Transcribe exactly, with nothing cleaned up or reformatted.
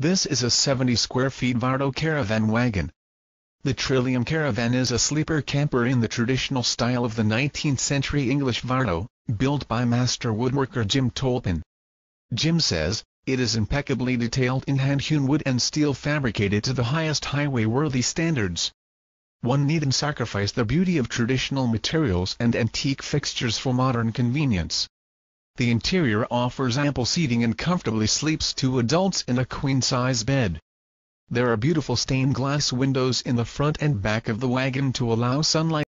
This is a seventy square feet Vardo caravan wagon. The Trillium Caravan is a sleeper camper in the traditional style of the nineteenth century English Vardo, built by master woodworker Jim Tolpin. Jim says, "It is impeccably detailed in hand-hewn wood and steel fabricated to the highest highway-worthy standards. One needn't sacrifice the beauty of traditional materials and antique fixtures for modern convenience." The interior offers ample seating and comfortably sleeps two adults in a queen-size bed. There are beautiful stained glass windows in the front and back of the wagon to allow sunlight.